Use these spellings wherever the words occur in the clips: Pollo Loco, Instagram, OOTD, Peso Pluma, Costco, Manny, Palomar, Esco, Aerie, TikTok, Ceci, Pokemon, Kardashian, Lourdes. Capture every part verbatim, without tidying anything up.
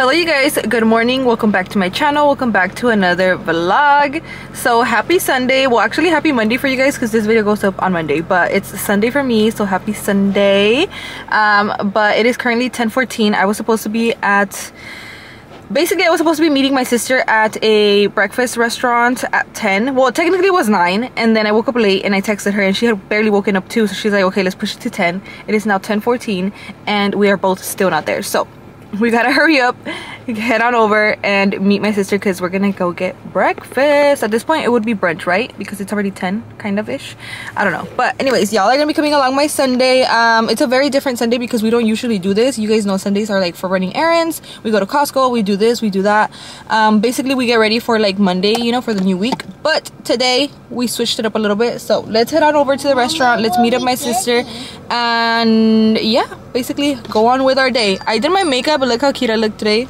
Hello you guys, good morning, welcome back to my channel, welcome back to another vlog. So happy Sunday, well actually happy Monday for you guys because this video goes up on Monday, but it's Sunday for me, so happy Sunday. Um, but it is currently ten fourteen. I was supposed to be at, basically I was supposed to be meeting my sister at a breakfast restaurant at ten. Well, technically it was nine, and then I woke up late and I texted her and she had barely woken up too, so she's like, okay, let's push it to ten. It is now ten fourteen and we are both still not there, so we gotta hurry up, head on over and meet my sister because we're gonna go get breakfast. At this point it would be brunch, right? Because it's already ten, kind of ish, I don't know. But anyways, y'all are gonna be coming along my Sunday. Um it's a very different Sunday because we don't usually do this. You guys know Sundays are like for running errands, we go to Costco, we do this, we do that. Um basically we get ready for like Monday, you know, for the new week. But today we switched it up a little bit, so let's head on over to the restaurant, let's meet up my sister, and yeah, basically go on with our day. I did my makeup, but look how cute I look today.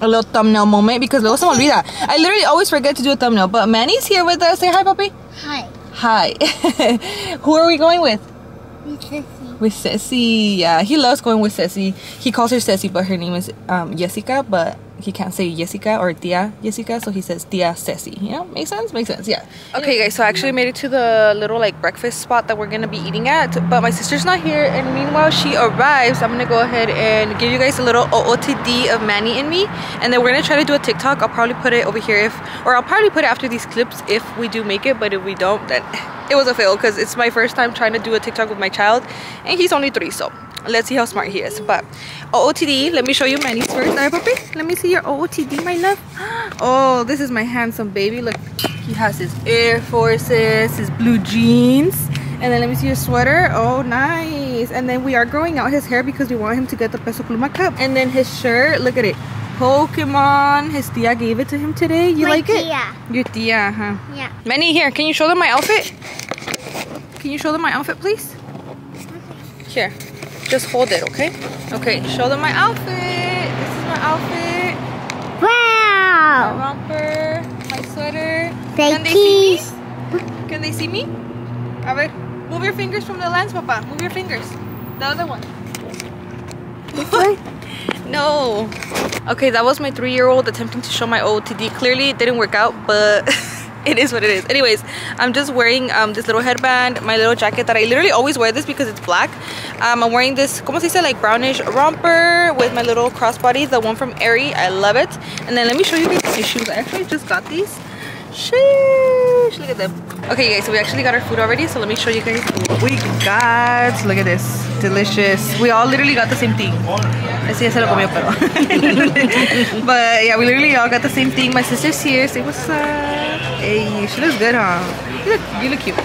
A little thumbnail moment because luego se me olvida. I literally always forget to do a thumbnail, but Manny's here with us. Say hi, puppy. Hi. Hi. Who are we going with? With Ceci. With Ceci. Yeah, he loves going with Ceci. He calls her Ceci, but her name is um, Jessica, but he can't say Jessica or Tia Jessica, so he says Tia Ceci. You know, makes sense? Makes sense, yeah. Okay guys, so I actually made it to the little like breakfast spot that we're gonna be eating at, but my sister's not here, and meanwhile she arrives. I'm gonna go ahead and give you guys a little O O T D of Manny and me, and then we're gonna try to do a TikTok. I'll probably put it over here if, or I'll probably put it after these clips if we do make it, but if we don't, then it was a fail because it's my first time trying to do a TikTok with my child, and he's only three, so let's see how smart he is. But O O T D, let me show you Manny's first. Alright, puppy, let me see your O O T D, my love. Oh, this is my handsome baby. Look, he has his Air Forces, his blue jeans, and then let me see your sweater. Oh, nice. And then we are growing out his hair because we want him to get the Peso Pluma cup. And then his shirt, look at it, Pokemon. His tia gave it to him today. You my like tia. It? Your tia, huh? Yeah. Manny, here, can you show them my outfit? Can you show them my outfit, please? Here. Just hold it, okay? Okay, show them my outfit. This is my outfit. Wow! My romper, my sweater. Say Can they cheese. see me? Can they see me? A ver, move your fingers from the lens, Papa. Move your fingers. The other one. This one? No. Okay, that was my three-year-old attempting to show my O O T D. Clearly, it didn't work out, but it is what it is. Anyways, I'm just wearing um, this little headband, my little jacket that I literally always wear this because it's black. Um, I'm wearing this, como se dice, like brownish romper with my little crossbody, the one from Aerie. I love it. And then let me show you guys these shoes. I actually just got these. Sheesh, look at them. Okay, guys, so we actually got our food already. So let me show you guys what we got. Look at this, delicious. We all literally got the same thing. But yeah, we literally all got the same thing. My sister's here. Say what's up. Hey, she looks good, huh? You look, you look cute.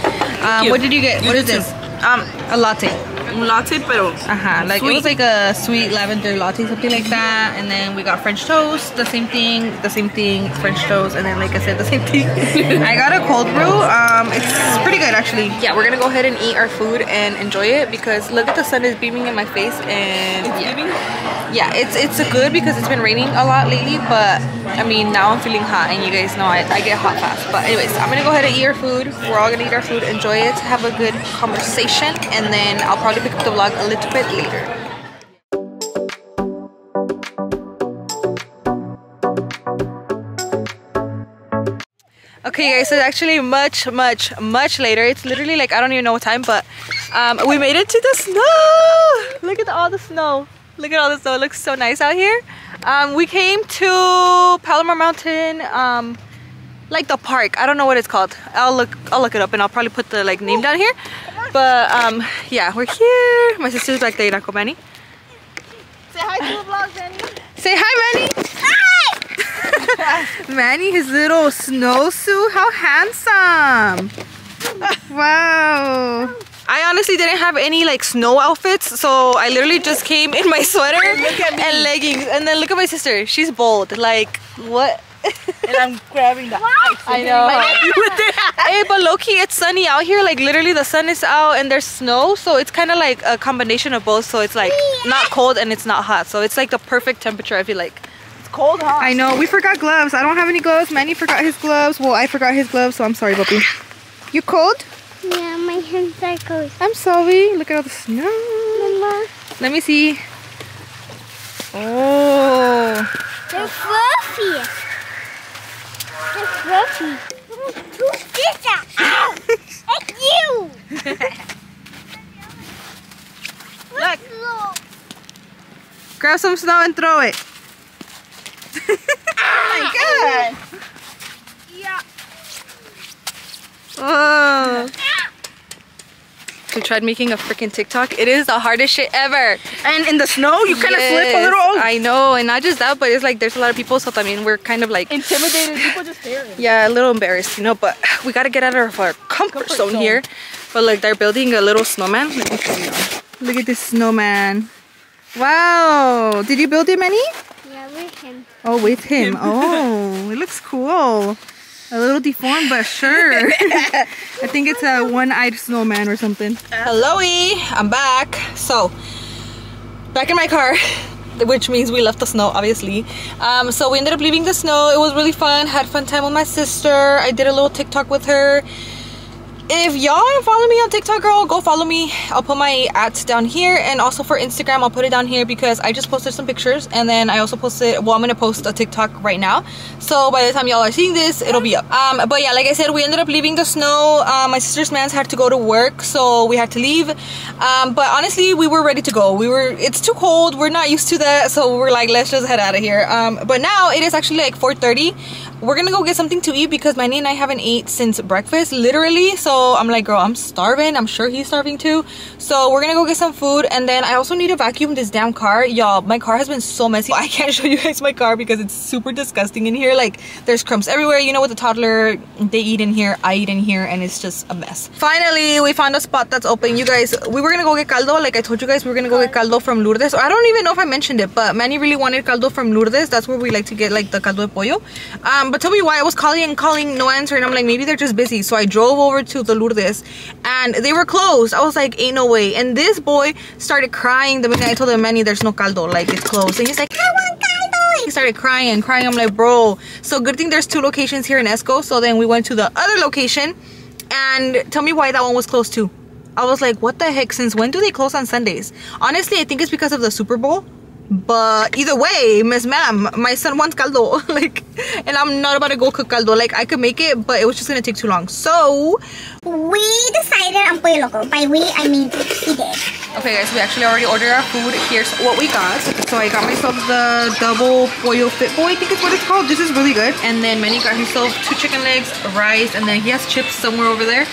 Um, cute. What did you get? You what is this? Too. Um, a latte. Latte, pero uh-huh. Like sweet. It was like a sweet lavender latte, something like that. And then we got French toast. The same thing. The same thing. French toast. And then, like I said, the same thing. I got a cold brew. Um, it's pretty good, actually. Yeah, we're gonna go ahead and eat our food and enjoy it because look at the sun is beaming in my face and it's yeah. beaming. Yeah, it's it's good because it's been raining a lot lately, but I mean now I'm feeling hot and you guys know I, I get hot fast. But anyways, I'm gonna go ahead and eat our food. We're all gonna eat our food, enjoy it, have a good conversation, and then I'll probably pick up the vlog a little bit later. Okay guys, so it's actually much, much, much later. It's literally like I don't even know what time, but um, we made it to the snow! Look at all the snow. Look at all this though, it looks so nice out here. Um, we came to Palomar Mountain, um, like the park. I don't know what it's called. I'll look I'll look it up and I'll probably put the like name down here. But um, yeah, we're here. My sister's back there, Uncle Manny. Say hi to the vlog, Manny. Say hi, Manny. Hi! Manny, his little snowsuit. How handsome. Wow. I honestly didn't have any like snow outfits, so I literally just came in my sweater and leggings. And then look at my sister, she's bold. Like, what? And I'm grabbing the ice. I know. Hey, but low-key, it's sunny out here. Like, literally, the sun is out and there's snow. So it's kind of like a combination of both. So it's like not cold and it's not hot. So it's like the perfect temperature, I feel like. It's cold, hot. I know. We forgot gloves. I don't have any gloves. Manny forgot his gloves. Well, I forgot his gloves, so I'm sorry, puppy. You cold? Yeah, my hands are cold. I'm sorry. Look at all the snow. Mama. Let me see. The fluffy. The fluffy. Two this out. Ow! It's you. Look. Look. Grab some snow and throw it. Oh my God. Yeah. Oh. We tried making a freaking TikTok. It is the hardest shit ever. And in the snow, you kind of yes, slip a little. I know, and not just that, but it's like there's a lot of people, so I mean, we're kind of like intimidated. People just staring. Yeah, a little embarrassed, you know. But we gotta get out of our comfort, comfort zone, zone here. But like they're building a little snowman. Look at this snowman. Wow! Did you build it, Manny? Yeah, with him. Oh, with him. him. Oh, it looks cool. A little deformed, but sure. I think it's a one-eyed snowman or something. Hello-y, I'm back. So, back in my car, which means we left the snow, obviously. Um, so we ended up leaving the snow. It was really fun. Had fun time with my sister. I did a little TikTok with her. If y'all are following me on TikTok, girl, go follow me. I'll put my ads down here, and also for Instagram, I'll put it down here because I just posted some pictures, and then I also posted, well, I'm gonna post a TikTok right now. So by the time y'all are seeing this, it'll be up. Um, but yeah, like I said, we ended up leaving the snow. Uh, my sister's man's had to go to work, so we had to leave. Um, but honestly, we were ready to go. We were, it's too cold. We're not used to that, so we were like, let's just head out of here. Um, but now it is actually like four thirty. We're gonna go get something to eat because Manny and I haven't ate since breakfast, literally. So I'm like, girl, I'm starving. I'm sure he's starving too. So we're gonna go get some food, and then I also need to vacuum this damn car. Y'all, my car has been so messy. I can't show you guys my car because it's super disgusting in here. Like, there's crumbs everywhere. You know what, the toddler, they eat in here, I eat in here, and it's just a mess. Finally, we found a spot that's open. You guys, we were gonna go get caldo. Like I told you guys, we were gonna go get caldo from Lourdes. I don't even know if I mentioned it, but Manny really wanted caldo from Lourdes. That's where we like to get like the caldo de pollo. Um, but tell me why I was calling and calling, no answer, and I'm like, maybe they're just busy. So I drove over to the Lourdes and they were closed. I was like, ain't no way. And this boy started crying the minute I told him, Manny, there's no caldo, like it's closed. And he's like, I want caldo. He started crying and crying. I'm like, bro. So good thing there's two locations here in Esco. So then we went to the other location, and tell me why that one was closed too. I was like, what the heck? Since when do they close on Sundays? Honestly, I think it's because of the Super Bowl. But either way, Miss Ma'am, my son wants caldo. Like, and I'm not about to go cook caldo. Like, I could make it, but it was just gonna take too long. So we decided on Pollo Loco. By we, I mean he did. Okay guys, we actually already ordered our food. Here's what we got. So I got myself the double pollo fitboy, I think is what it's called. This is really good. And then Manny got himself two chicken legs, rice, and then he has chips somewhere over there.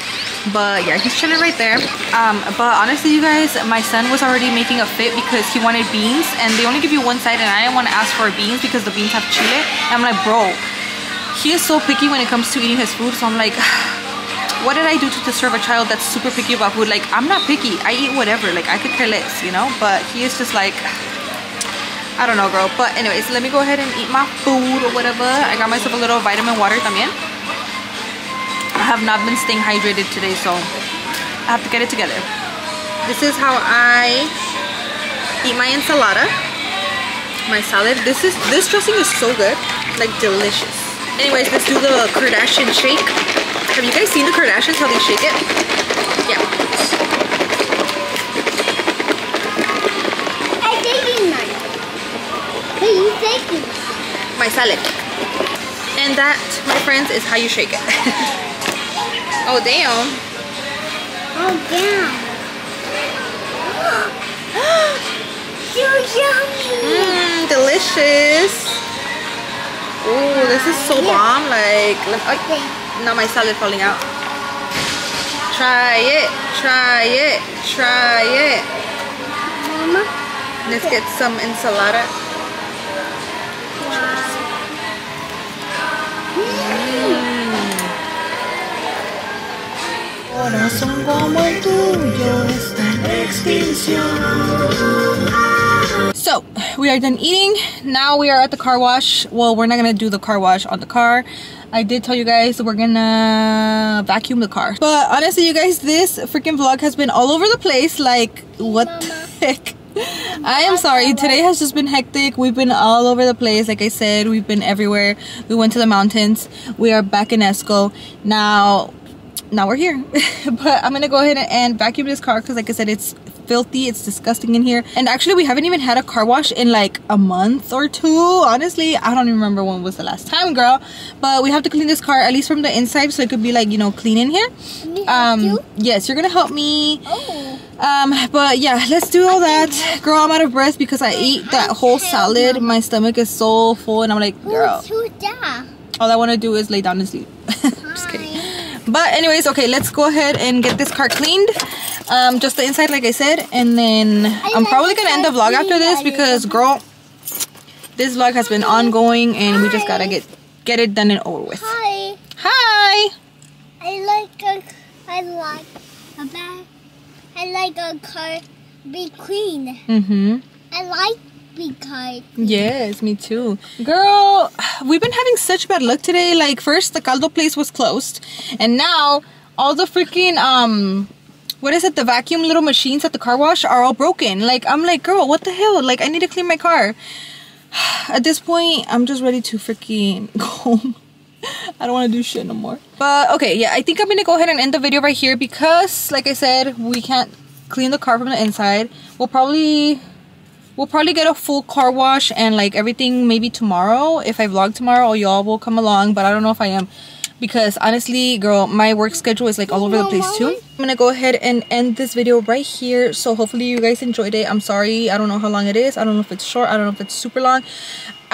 But yeah, he's chilling right there. Um, but honestly, you guys, my son was already making a fit because he wanted beans, and they only give you one side, and I didn't want to ask for beans because the beans have chile. And I'm like, bro, he is so picky when it comes to eating his food. So I'm like, what did I do to deserve a child that's super picky about food? Like, I'm not picky. I eat whatever. Like, I could care less, you know? But he is just like, I don't know, girl. But anyways, let me go ahead and eat my food or whatever. I got myself a little vitamin water también. I have not been staying hydrated today, so I have to get it together. This is how I eat my ensalada. My salad. This is this dressing is so good, like delicious. Anyways, let's do the Kardashian shake. Have you guys seen the Kardashians, how they shake it? Yeah. I'm taking mine. Hey, you take it. My salad. And that, my friends, is how you shake it. Oh damn. Oh damn. Mmm. Delicious. Oh, this is so bomb. Like, okay, now my salad falling out. Try it, try it, try it. Mama, let's get some ensalada. Corazón como el tuyo está en extinción. So, we are done eating. Now we are at the car wash. Well, we're not gonna do the car wash on the car. I did tell you guys we're gonna vacuum the car. But honestly, you guys, this freaking vlog has been all over the place. Like, what the heck? I am sorry. Today has just been hectic. We've been all over the place. Like I said, we've been everywhere. We went to the mountains. We are back in Esco. Now, now we're here. But I'm gonna go ahead and vacuum this car because, like I said, it's filthy, it's disgusting in here. And actually we haven't even had a car wash in like a month or two. Honestly, I don't even remember when was the last time, girl. But we have to clean this car at least from the inside so it could be like, you know, clean in here. Um, yes, you're gonna help me. Oh. Um, but yeah, let's do all that. Girl, I'm out of breath because I ate that whole salad. My stomach is so full and I'm like, girl, all I want to do is lay down and sleep. Just kidding. But anyways, okay, let's go ahead and get this car cleaned. Um, just the inside, like I said. And then I'm probably going to end the vlog after this because, girl, this vlog has been ongoing and we just got to get get it done and over with. Hi. Hi. I like a, I like a bag. I like a car be clean. Mm-hmm. I like big car. Yes, me too. Girl, we've been having such bad luck today. Like, first, the caldo place was closed. And now, all the freaking, um, what is it? The vacuum little machines at the car wash are all broken. Like, I'm like, girl, what the hell? Like, I need to clean my car. At this point, I'm just ready to freaking go home. I don't want to do shit no more. But okay, yeah, I think I'm gonna go ahead and end the video right here because, like I said, we can't clean the car from the inside. We'll probably we'll probably get a full car wash and like everything maybe tomorrow. If I vlog tomorrow, y'all will come along, but I don't know if I am because honestly, girl, my work schedule is like all over the place too. I'm gonna go ahead and end this video right here. So hopefully you guys enjoyed it. I'm sorry, I don't know how long it is. I don't know if it's short. I don't know if it's super long.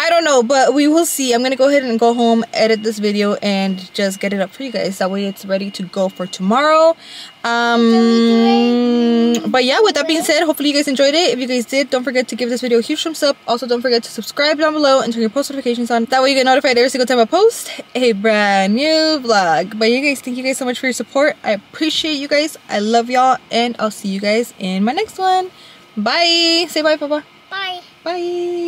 I don't know, but we will see. I'm gonna go ahead and go home, edit this video, and just get it up for you guys. That way it's ready to go for tomorrow. Um, but yeah, with that being said, hopefully you guys enjoyed it. If you guys did, don't forget to give this video a huge thumbs up. Also, don't forget to subscribe down below and turn your post notifications on. That way you get notified every single time I post a brand new vlog. But you guys, thank you guys so much for your support. I appreciate you guys. I love y'all, and I'll see you guys in my next one. Bye. Say bye, Papa. Bye. Bye.